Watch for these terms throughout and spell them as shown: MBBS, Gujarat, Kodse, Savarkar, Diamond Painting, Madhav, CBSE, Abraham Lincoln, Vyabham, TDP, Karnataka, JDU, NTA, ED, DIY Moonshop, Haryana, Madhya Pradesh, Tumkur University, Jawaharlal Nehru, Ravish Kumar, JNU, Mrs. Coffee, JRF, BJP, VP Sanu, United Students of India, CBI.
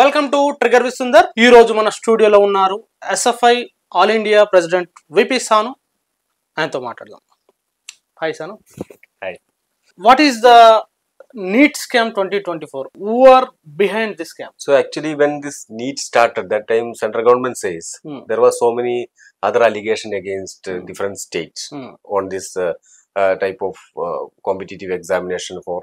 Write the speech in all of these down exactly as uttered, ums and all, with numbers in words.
Welcome to trigger with Sundar. ఈ రోజు మన స్టూడియోలో ఉన్నారు SFI all India president VP Sanu. ఆయనతో మాట్లాడదాం. Hi Sanu. Hi. What is the NEET scam twenty twenty-four? Who are behind this scam? So actually when this NEET started, that time central government says mm. there were so many other allegations against uh, mm. different states mm. on this uh, uh, type of uh, competitive examination for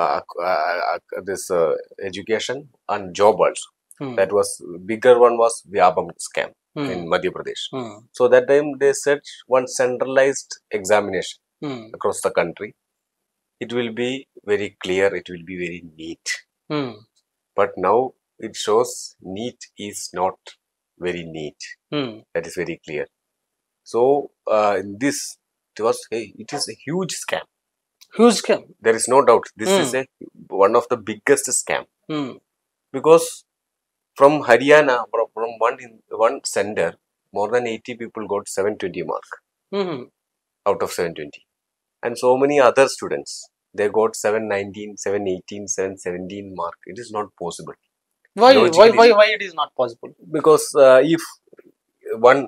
uh, uh, uh, this uh, education and job also. Mm. That was bigger one was Vyabham scam mm. in Madhya Pradesh. Mm. So that time they said one centralized examination mm. across the country. It will be very clear, it will be very neat. Mm. But now it shows neat is not very neat. Mm. That is very clear. So uh, in this, it was a, it is a huge scam. Huge scam. There is no doubt. This mm. is a one of the biggest scam mm. because from Haryana, from one in, one sender, more than eighty people got seven twenty mark mm-hmm. out of seven twenty. And so many other students, they got seven nineteen, seven eighteen, seven seventeen mark. It is not possible. Why? Logically, why? Why? Why it is not possible? Because uh, if one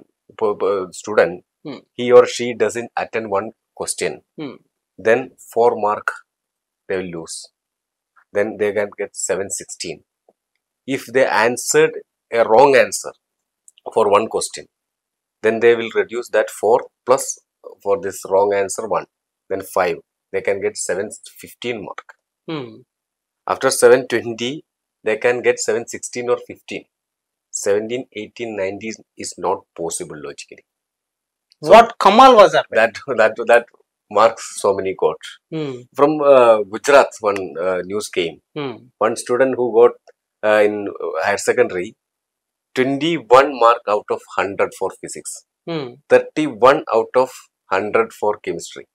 student, hmm. he or she doesn't attend one question, hmm. then four mark they will lose. Then they can get seven sixteen. If they answered a wrong answer for one question, then they will reduce that four plus for this wrong answer one. Then five, they can get seven fifteen mark. Mm. After seven twenty, they can get seven sixteen or fifteen. seventeen, eighteen, nineteen is not possible logically. So what Kamal was that? That, that, that marks so many got. Mm. From uh, Gujarat, one uh, news came. Mm. One student who got uh, in higher secondary, twenty-one mark out of one hundred for physics. Mm. thirty-one out of one hundred for chemistry.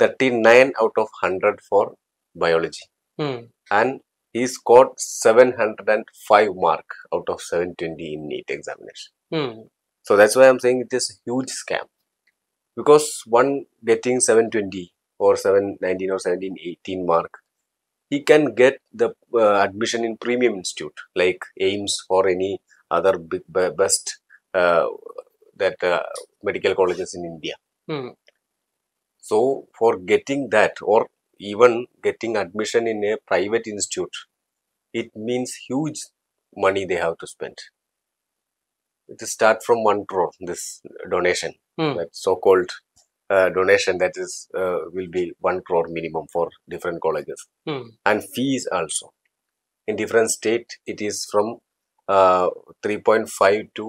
thirty-nine out of one hundred for biology mm. and he scored seven hundred five mark out of seven twenty in NEET examination. Mm. So that's why I'm saying it is a huge scam, because one getting seven twenty or seven nineteen or seventeen eighteen mark, he can get the uh, admission in premium institute like AIIMS or any other big, best uh, that uh, medical colleges in India. Mm. So, for getting that or even getting admission in a private institute, it means huge money they have to spend. It starts from one crore, this donation, mm. that so-called uh, donation that is uh, will be one crore minimum for different colleges. Mm. And fees also. In different state, it is from uh, three point five to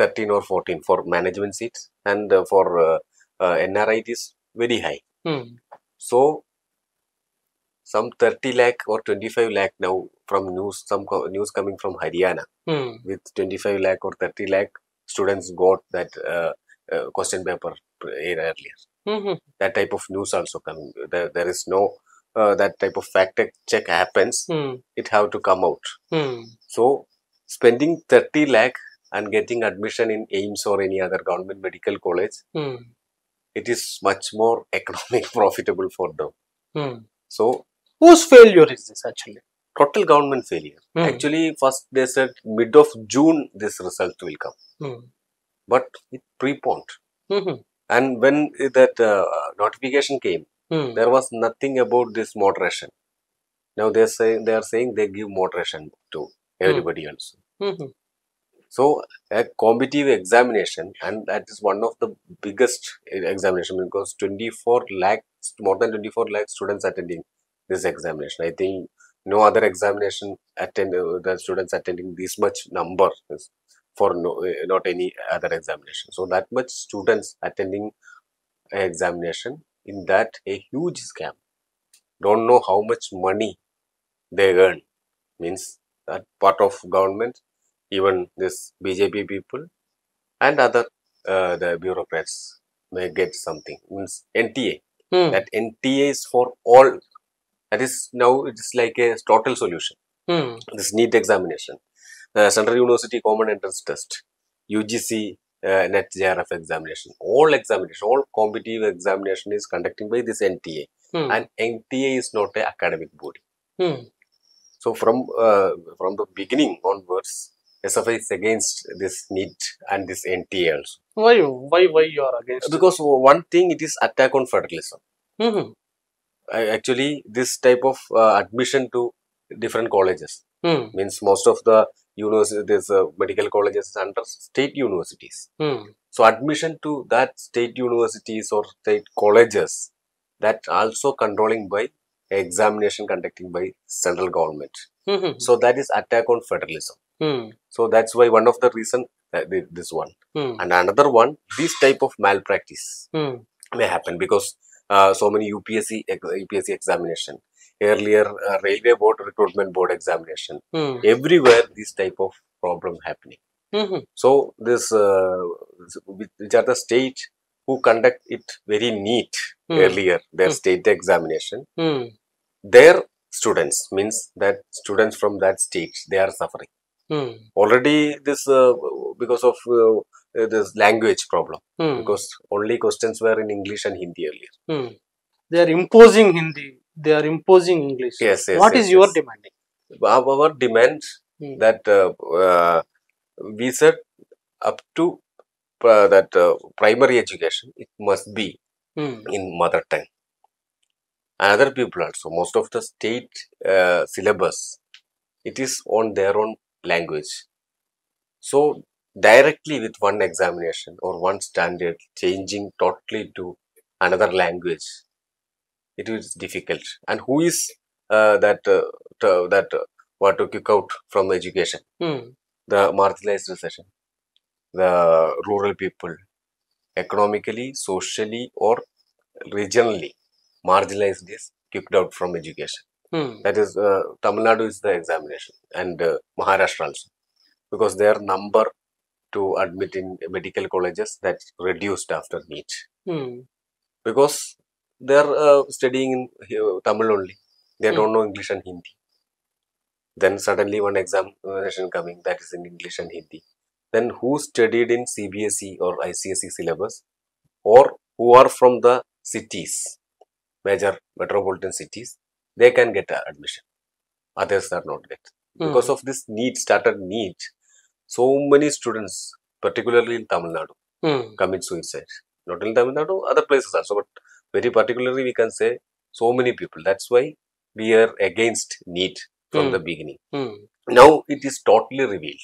thirteen or fourteen for management seats, and uh, for uh, uh, N R I it is very high. Mm. So, some thirty lakh or twenty-five lakh now from news, some news coming from Haryana mm. with twenty-five lakh or thirty lakh students got that uh, uh, question paper earlier. Mm-hmm. That type of news also coming. There, there is no, uh, that type of fact check happens. Mm. It have to come out. Mm. So, spending thirty lakh and getting admission in AIIMS or any other government medical college, mm. it is much more economic profitable for them. Mm. So, whose failure is this actually? Total government failure. Mm. Actually, first they said mid of June this result will come, mm. but it preponed. Mm-hmm. And when that uh, notification came, mm. there was nothing about this moderation. Now they say they are saying they give moderation to everybody mm. else. Mm-hmm. So, a competitive examination, and that is one of the biggest examination, because twenty-four lakh, more than twenty-four lakh students attending this examination. I think no other examination attend uh, the students attending this much number is for no, uh, not any other examination. So, that much students attending an examination, in that a huge scam. Don't know how much money they earn, means that part of government, even this B J P people and other uh, the bureaucrats may get something. Means N T A. Mm. That N T A is for all. That is now it is like a total solution. Mm. This NEET examination, uh, Central University Common Entrance Test, U G C uh, Net J R F examination, all examination, all competitive examination is conducted by this N T A. Mm. And N T A is not an academic body. Mm. So from uh, from the beginning onwards, S F I is against this NEET and this N T A also. Why? Why? Why you are against? Because one thing, it is attack on federalism. Mm-hmm. I, actually, this type of uh, admission to different colleges mm. means most of the university, there's uh, medical colleges under state universities. Mm. So admission to that state universities or state colleges, that also controlling by examination conducting by central government. Mm-hmm. So that is attack on federalism. Mm. So that's why one of the reason uh, this one mm. and another one, this type of malpractice mm. may happen because uh, so many U P S C U P S C examination, earlier uh, railway board, recruitment board examination, mm. everywhere this type of problem happening. Mm-hmm. So this uh, which are the state who conduct it very neat mm. earlier, their mm. state examination, mm. their students means that students from that state, they are suffering. Mm. Already this uh, because of uh, this language problem, mm. because only questions were in English and Hindi earlier. Mm. They are imposing Hindi, they are imposing English. Yes, yes. What yes, is yes. your demanding? Our, our demand mm. that uh, uh, we said up to uh, that uh, primary education, it must be mm. in mother tongue. Other people also, most of the state uh, syllabus, it is on their own language. So directly with one examination or one standard changing totally to another language, it is difficult. And who is uh, that uh, to, that uh, what to kick out from education? Mm. The marginalized recession, the rural people, economically, socially or regionally marginalized is kicked out from education. Hmm. That is, uh, Tamil Nadu is the examination and uh, Maharashtra also, because their number to admit in medical colleges, that reduced after NEET hmm. because they are uh, studying in uh, Tamil only, they hmm. don't know English and Hindi. Then suddenly one examination coming, that is in English and Hindi. Then who studied in C B S E or I C S E syllabus or who are from the cities, major metropolitan cities, they can get admission, others are not get. Because mm. of this NEET, started NEET, so many students, particularly in Tamil Nadu, mm. commit suicide. Not only Tamil Nadu, other places also, but very particularly we can say so many people. That's why we are against NEET from mm. the beginning. Mm. Now it is totally revealed.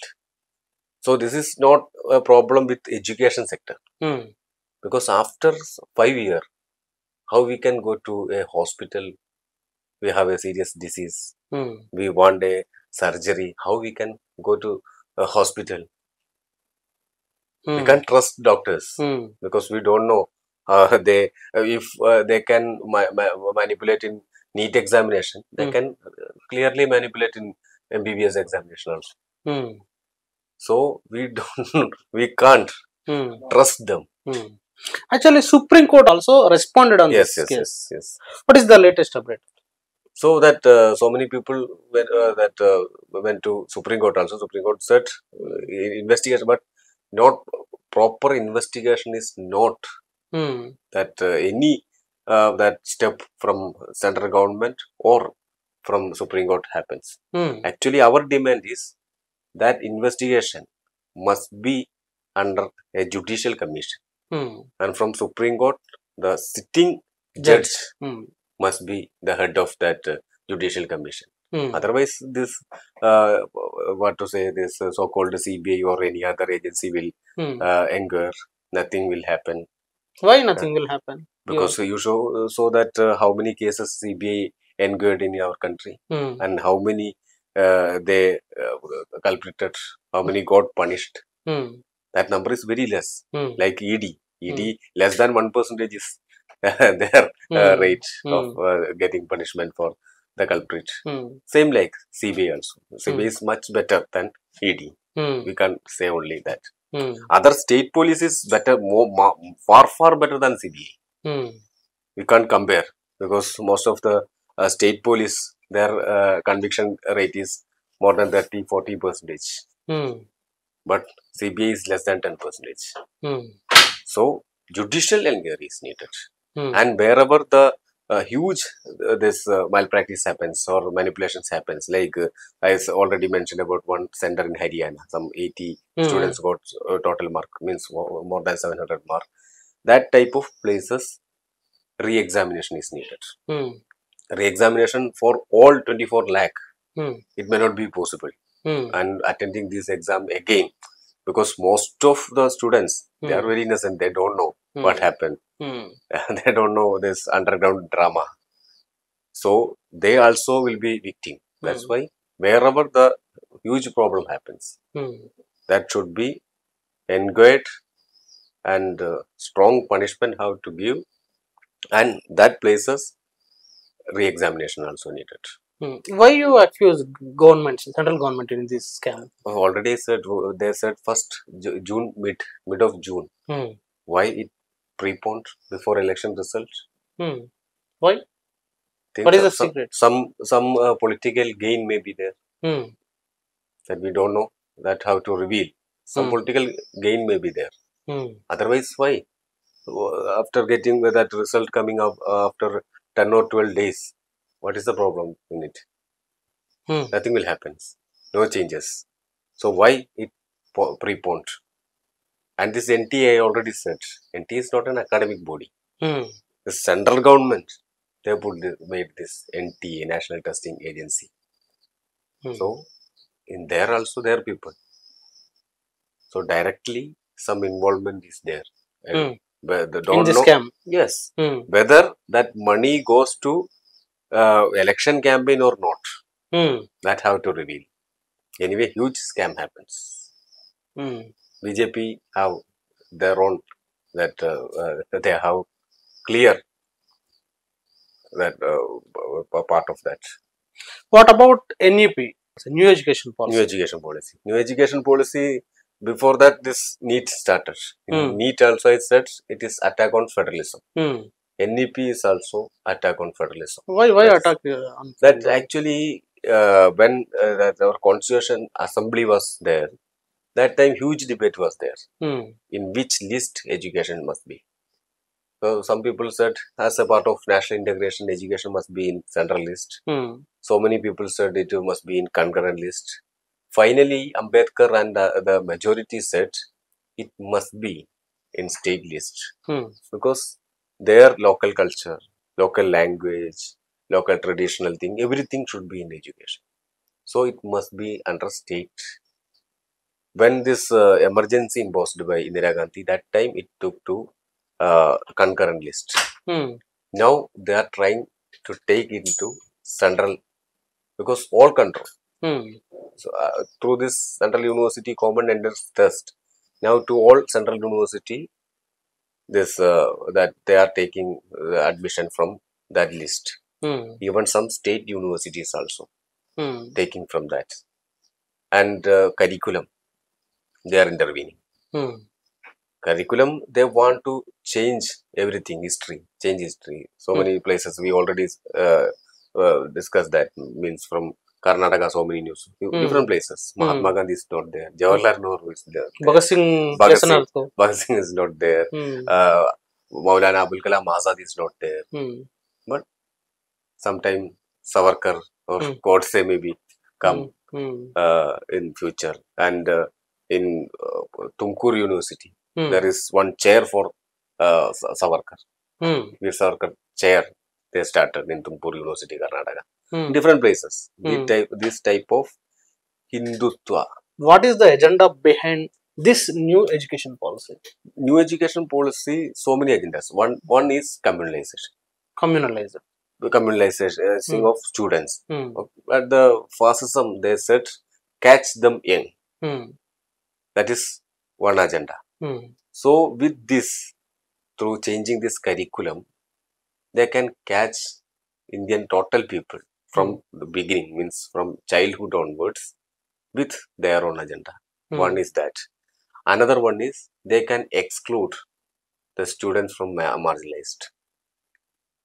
So this is not a problem with education sector. Mm. Because after five years, how we can go to a hospital? We have a serious disease, mm. we want a surgery, how we can go to a hospital? Mm. We can't trust doctors mm. because we don't know uh, they uh, if uh, they can ma ma manipulate in NEET examination, they mm. can clearly manipulate in M B B S examination also. Mm. So we don't, we can't mm. trust them. Mm. Actually, Supreme Court also responded on yes, this yes, case. Yes, yes. What is the latest update? So that uh, so many people went, uh, that uh, went to Supreme Court also. Supreme Court said uh, investigation, but not proper investigation is not mm. that uh, any uh, that step from central government or from Supreme Court happens. Mm. Actually, our demand is that investigation must be under a judicial commission, mm. and from Supreme Court, the sitting judge. judge. Mm. must be the head of that uh, judicial commission. Mm. Otherwise, this uh, what to say, this uh, so-called C B I or any other agency will mm. uh, inquire. Nothing will happen. Why nothing uh, will happen? Because yeah. you show uh, so that uh, how many cases C B I inquired in our country, mm. and how many uh, they uh, culprits, how many got punished. Mm. That number is very less. Mm. Like E D, E D mm. less than one percentage is. their mm. uh, rate mm. of uh, getting punishment for the culprit. Mm. Same like C B I also. C B I mm. is much better than E D. Mm. We can't say only that. Mm. Other state police is better, more, more, far, far better than C B I. Mm. We can't compare because most of the uh, state police, their uh, conviction rate is more than thirty to forty percentage. Mm. But C B I is less than ten percentage. Mm. So, judicial inquiry is needed. Hmm. And wherever the uh, huge uh, this uh, malpractice happens or manipulations happens. Like uh, I already mentioned about one center in Haryana, some eighty mm. students got uh, total mark, means more than seven hundred mark. That type of places re-examination is needed. Mm. Re-examination for all twenty-four lakh, mm. it may not be possible. Mm. And attending this exam again, because most of the students, mm. they are very innocent, they don't know mm. what happened. Mm. They don't know this underground drama. So, they also will be victim. That's mm. why wherever the huge problem happens, mm. that should be inquired and uh, strong punishment how to give, and that places re-examination also needed. Hmm. Why you accuse government, central government in this scam? Already said, they said first June, mid, mid of June. Hmm. Why it preponed before election result? Hmm. Why? Think what is the some, secret? Some, some uh, political gain may be there. Hmm. That we don't know that how to reveal. Some hmm. political gain may be there. Hmm. Otherwise, why? After getting that result coming up after ten or twelve days, what is the problem in it? Hmm. Nothing will happen. No changes. So, why it preponed? And this N T A, I already said, N T A is not an academic body. Hmm. The central government, they put this, made this N T A, National Testing Agency. Hmm. So, in there also there are people. So, directly some involvement is there. And hmm. they don't in the know, scam? Yes. Hmm. Whether that money goes to Uh, election campaign or not, mm. that how to reveal. Anyway, huge scam happens. Mm. B J P have their own, that uh, uh, they have clear that uh, part of that. What about N E P? It's a new education policy. New education policy. New education policy, before that this NEET started. Mm. NEET also it says it is attack on federalism. Mm. N E P is also attack on federalism. Why, why that's, attack on federalism? That actually, uh, when uh, that our constitution assembly was there, that time huge debate was there, mm. in which list education must be. So, some people said as a part of national integration, education must be in central list. Mm. So many people said it must be in concurrent list. Finally, Ambedkar and uh, the majority said it must be in state list, mm. because their local culture, local language, local traditional thing, everything should be in education. So, it must be under state. When this uh, emergency imposed by Indira Gandhi, that time it took to uh, concurrent list. Hmm. Now, they are trying to take it into central, because all control. Hmm. So, uh, through this central university common entrance test, now to all central university, this uh, that they are taking uh, admission from that list. Mm. Even some state universities also mm. taking from that. And uh, curriculum, they are intervening. Mm. Curriculum, they want to change everything, history, change history. So mm. many places, we already uh, uh, discussed that, means from Karnataka, so many news, mm. different places. Mahatma mm. Gandhi is not there. Jawaharlal Nehru is there. Bhagat Singh, Bhagat Singh, Bhagat Singh is not there. Mm. Uh, Maulana Abul Kalam Azad is not there. Mm. But sometime Savarkar or mm. Kodse may be come mm. uh, in future. And uh, in uh, Tumkur University, mm. there is one chair for uh, Savarkar. Mm. The Savarkar chair they started in Tumkur University, Karnataka. Hmm. Different places, hmm. type, this type of Hindutva. What is the agenda behind this new education policy? New education policy, so many agendas. One one is communalization. Communalization. Communalization hmm. of students. Hmm. At the fascism, they said, catch them young. Hmm. That is one agenda. Hmm. So, with this, through changing this curriculum, they can catch Indian total people from mm. the beginning, means from childhood onwards, with their own agenda. Mm. One is that. Another one is they can exclude the students from marginalized,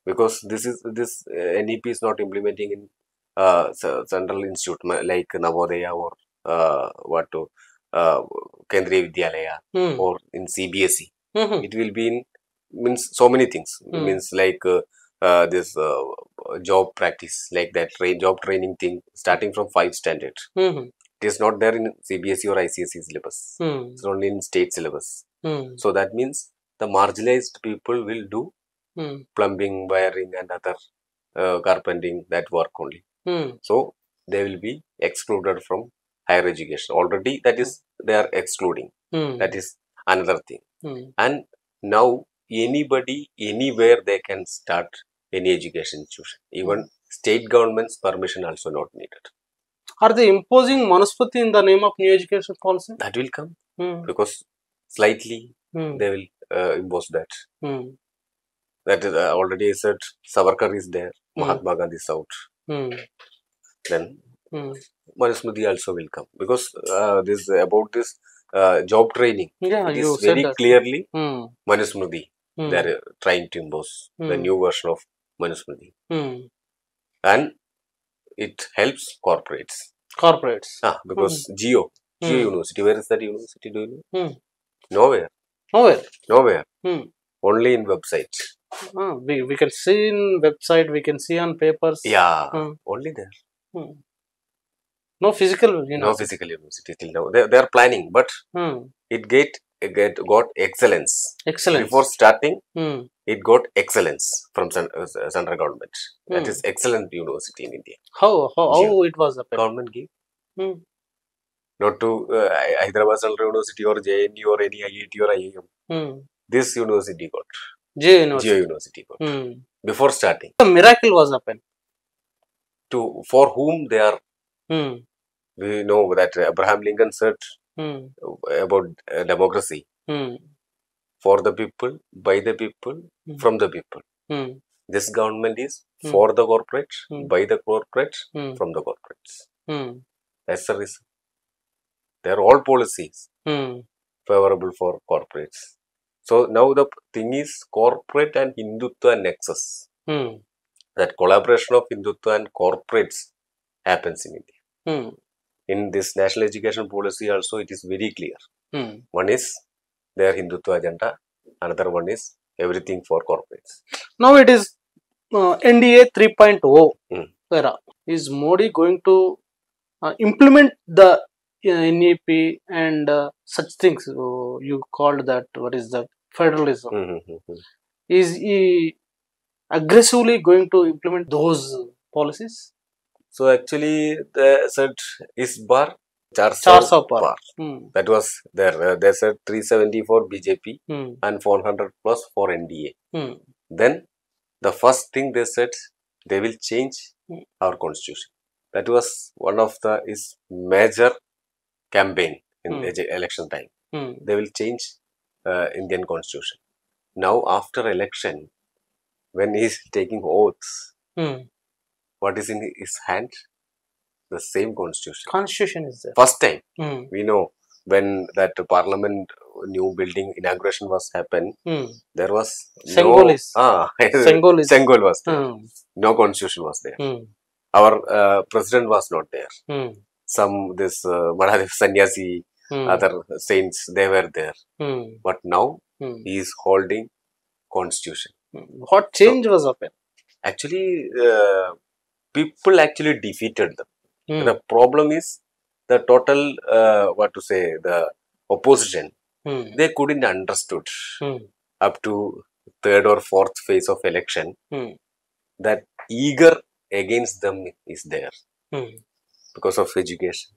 because this is this uh, N E P is not implementing in uh, central institute like Navodaya or uh, what to uh, Kendriya Vidyalaya mm. or in C B S E. Mm-hmm. It will be in means so many things mm. means like uh, uh, this uh, job practice, like that tra job training thing, starting from five standard. Mm-hmm. It is not there in C B S E or I C S E syllabus. Mm. It's only in state syllabus. Mm. So that means the marginalized people will do mm. plumbing, wiring and other uh, carpenting, that work only. Mm. So they will be excluded from higher education. Already that is, they are excluding. Mm. That is another thing. Mm. And now anybody, anywhere they can start any education institution. Even mm. state government's permission also not needed. Are they imposing Manusmriti in the name of new education policy? That will come mm. because slightly mm. they will uh, impose that. Mm. That is uh, already I said, Savarkar is there, mm. Mahatma Gandhi is out. Mm. Then mm. Manusmriti also will come because uh, this about this uh, job training. Yeah, it is very clearly mm. Manusmriti. Mm. They are trying to impose mm. the new version of Manusmriti, mm. and it helps corporates. Corporates. Ah, because mm. Geo, Geo mm. University. Where is that university? Do you know? Mm. Nowhere. Nowhere. Nowhere. Mm. Only in websites. Ah, we, we can see in website, we can see on papers. Yeah, mm. only there. Mm. No physical university. No physical university till now. They, they are planning, but mm. it get, get got excellence. Excellence. Before starting, mm. it got excellence from central government. Mm. That is excellent university in India. How how, how it was applied? Government gave. Mm. Not to uh, Hyderabad Central University or J N U or any I I T or I I M. Mm. This university got. J University. J University got. Mm. Before starting. The miracle was happened. To, for whom they are. Mm. We know that Abraham Lincoln said mm. about uh, democracy. Mm. For the people, by the people, mm. from the people. Mm. This government is mm. for the corporates, mm. by the corporates, mm. from the corporates. Mm. That's the reason. They are all policies mm. favorable for corporates. So now the thing is corporate and Hindutva nexus. Mm. That collaboration of Hindutva and corporates happens in India. Mm. In this national education policy also, it is very clear. Mm. One is their Hindutva agenda, another one is everything for corporates. Now it is uh, N D A three point oh mm. era. Is Modi going to uh, implement the uh, N E P and uh, such things? So you called that, what is that, federalism. Mm-hmm. Is he aggressively going to implement those policies? So actually, they said is bar four hundred par. par. Mm. That was there. Uh, they said three seventy for B J P mm. and four hundred plus for N D A. Mm. Then the first thing they said, they will change mm. our constitution. That was one of the is major campaign in mm. election time. Mm. They will change uh, Indian constitution. Now after election, when he is taking oaths. Mm. What is in his hand? The same constitution. Constitution is there. First time. Mm. We know when that parliament new building inauguration was happened, mm. there was Sengol no, is. Ah, Sengol is. Sengol was there. Mm. No constitution was there. Mm. Our uh, president was not there. Mm. Some this uh, Madhav Sannyasi, mm. other saints, they were there. Mm. But now mm. he is holding constitution. What change so, was happened? Actually, uh, people actually defeated them. Mm. The problem is the total, uh, what to say, the opposition, mm. they couldn't understood mm. up to third or fourth phase of election, mm. that eager against them is there. Mm. Because of education,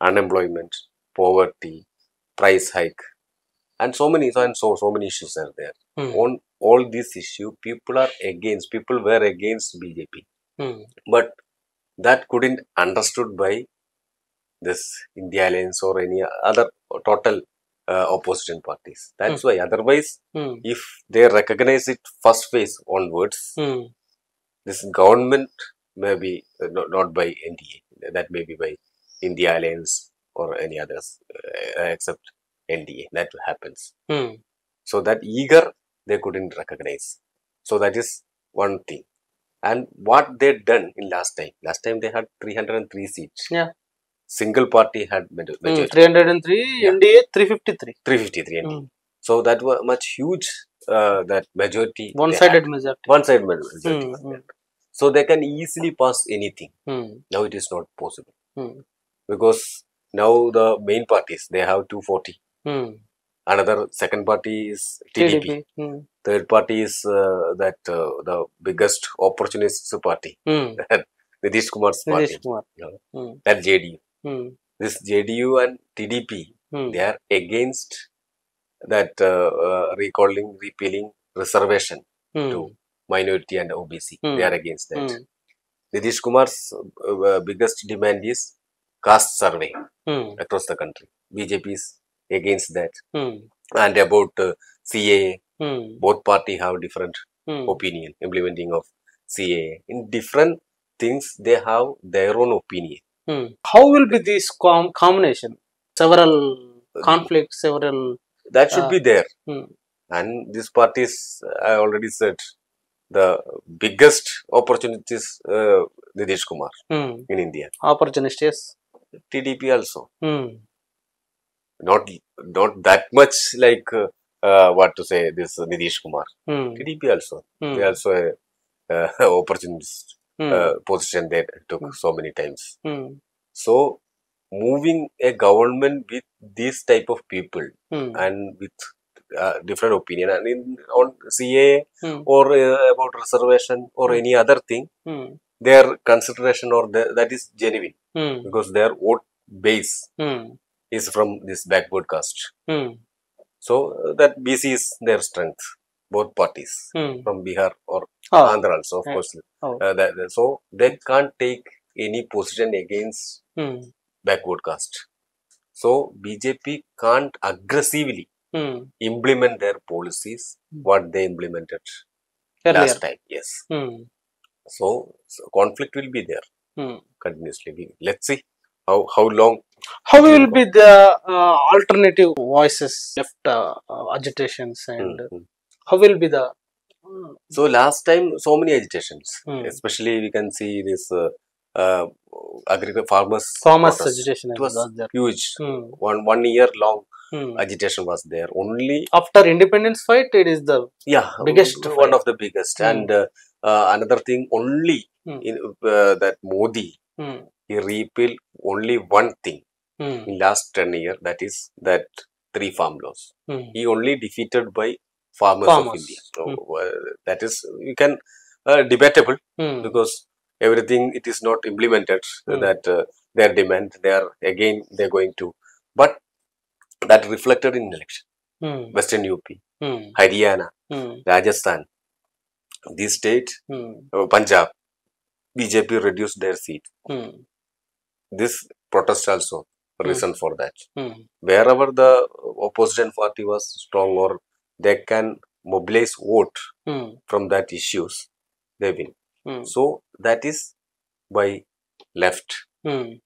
unemployment, poverty, price hike, and so many, and so, so many issues are there. Mm. On all these issues, people are against, people were against B J P. Mm. But that couldn't understood by this India Alliance or any other total uh, opposition parties. That's mm. why. Otherwise, mm. if they recognize it first phase onwards, mm. this government may be uh, not, not by N D A. That may be by India Alliance or any others uh, except N D A. That happens. Mm. So that eager they couldn't recognize. So that is one thing. And what they done in last time, last time they had three hundred three seats. Yeah. Single party had majority. Mm, three hundred three, yeah. N D A three fifty-three. three fifty-three N D A. Mm. So that was much huge uh, that majority. One-sided majority. One-sided majority. Hmm. Like so they can easily pass anything. Hmm. Now it is not possible. Hmm. Because now the main parties, they have two forty. Hmm. Another second party is T D P. Hmm. Third party is uh, that uh, the biggest opportunist party. Hmm. Nitish Kumar's party. Nitish Kumar. Yeah. Hmm. That J D U. Hmm. This J D U and T D P, hmm. they are against that uh, uh, recalling, repealing reservation hmm. to minority and O B C. Hmm. They are against that. Hmm. Nitish Kumar's uh, biggest demand is caste survey hmm. across the country. B J P is against that. Hmm. And about uh, C A A, hmm. both parties have different hmm. opinion, implementing of C A A. In different things, they have their own opinion. Hmm. How will be this com combination? Several conflicts, several... That should uh, be there. Hmm. And these parties, I already said, the biggest opportunities, uh, Nitish Kumar hmm. in India. Opportunities? T D P also. Hmm. Not, not that much like, uh, uh, what to say, this uh, Nitish Kumar. Hmm. T D P also. Hmm. They also uh, uh, opportunities. Mm. Uh, position that took mm. so many times. Mm. So, moving a government with these type of people mm. and with uh, different opinion and in, on C A A mm. or uh, about reservation or mm. any other thing, mm. their consideration or the, that is genuine mm. because their vote base mm. is from this backward caste. Mm. So, uh, that B C is their strength. Both parties hmm. from Bihar or oh. Andhra also, of yeah. course. Oh. Uh, that, so, they can't take any position against hmm. backward caste. So, B J P can't aggressively hmm. implement their policies, hmm. what they implemented earlier. Last time. Yes. Hmm. So, so, conflict will be there hmm. continuously. Let's see how, how long. How will be the uh, alternative voices, left uh, agitations and... Hmm. How will be the... So, last time, so many agitations. Mm. Especially, we can see this uh, uh, agriculture farmers... Farmers protest. Agitation. It was huge. Mm. One, one year long mm. agitation was there. Only... After independence fight, it is the yeah, biggest one fight. Of the biggest. Mm. And uh, uh, another thing, only mm. in, uh, that Modi, mm. he repealed only one thing mm. in last ten years. That is that three farm laws. Mm. He only defeated by... Farmers, farmers of India. So, mm. uh, that is, you can, uh, debatable mm. because everything, it is not implemented mm. that uh, their demand, they are, again, they are going to, but that reflected in election. Mm. Western U P, mm. Haryana, mm. Rajasthan, this state, mm. uh, Punjab, B J P reduced their seat. Mm. This protest also, reason mm. for that. Mm. Wherever the opposition party was strong or they can mobilize vote mm. from that issues, they win. Mm. So, that is by left. Mm.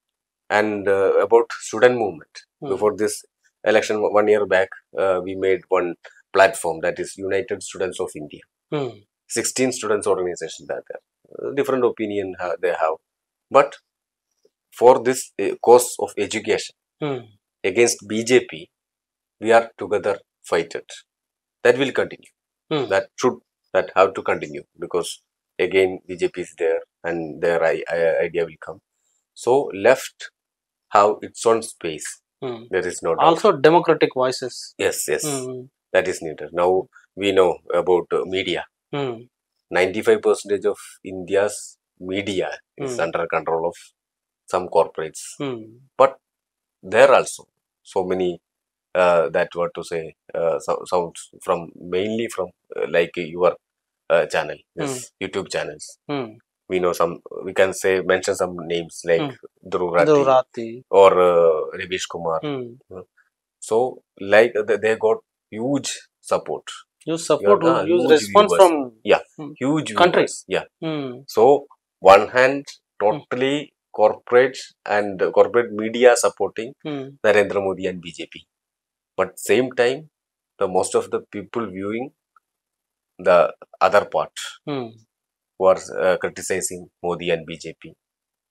And uh, about student movement, mm. before this election one year back, uh, we made one platform that is United Students of India. Mm. sixteen students organization that there. Uh, different opinion uh, they have. But for this uh, cause of education, mm. against B J P, we are together fight it. That will continue. Mm. That should, that have to continue because again B J P is there and their I, I, idea will come. So left have its own space. Mm. There is no doubt. Also democratic voices. Yes, yes. Mm. That is needed. Now we know about uh, media. Mm. ninety-five percent of India's media is mm. under control of some corporates. Mm. But there also so many Uh, that what to say uh, so, sounds from mainly from uh, like your uh, channel, yes, mm. YouTube channels. Mm. We know some. We can say mention some names like mm. Dhruv Rathee, Dhruv Rathee or uh, Ravish Kumar. Mm. So like they got huge support. Huge support. Got, uh, huge, huge response viewers. From yeah, mm. huge countries. Viewers. Yeah. Mm. So one hand totally mm. corporate and uh, corporate media supporting mm. Narendra Modi and B J P. But same time, the most of the people viewing the other part mm. was uh, criticizing Modi and B J P.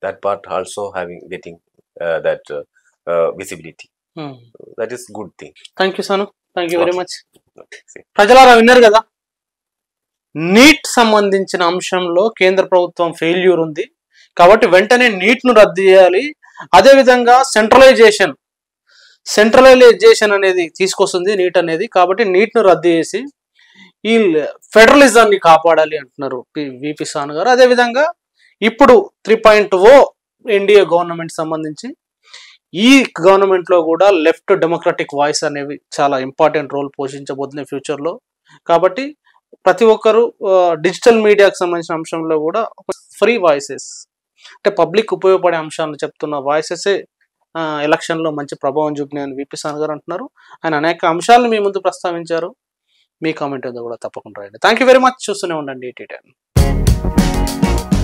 That part also having getting uh, that uh, uh, visibility. Mm. That is good thing. Thank you, Sanu. Thank you okay. very much. ప్రజలారా విన్నారు కదా, neat సంబంధించిన అంశంలో కేంద్ర ప్రభుత్వం failure ఉంది కాబట్టి వెంటనే నీట్ ను రద్దు చేయాలి. అదేవిధంగా సెంట్రలైజేషన్ సెంట్రలైజేషన్ అనేది తీసుకొస్తుంది నీట్ అనేది, కాబట్టి నీట్ ను రద్దు చేసి ఈ ఫెడరలిజాన్ని కాపాడాలి అంటున్నారు విపి సాను గారు. అదేవిధంగా ఇప్పుడు three point o NDA government సంబంధించి ఈ గవర్నమెంట్లో కూడా లెఫ్ట్ డెమోక్రటిక్ వాయిస్ అనేవి చాలా ఇంపార్టెంట్ రోల్ పోషించబోతున్నాయి ఫ్యూచర్లో. కాబట్టి ప్రతి ఒక్కరు డిజిటల్ మీడియాకు సంబంధించిన అంశంలో కూడా ఫ్రీ వాయిసెస్ అంటే పబ్లిక్ ఉపయోగపడే అంశాలను చెప్తున్న వాయిసెసే ఎలక్షన్లో మంచి ప్రభావం చూపినాయని విపి సాను గారు అంటున్నారు. ఆయన అనేక అంశాలను మీ ముందు ప్రస్తావించారు. మీ కామెంట్ ఏదో కూడా తప్పకుండా రాయండి. Thank you very much. చూస్తూనే ఉండండి.